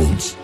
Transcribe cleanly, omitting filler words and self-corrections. Jones.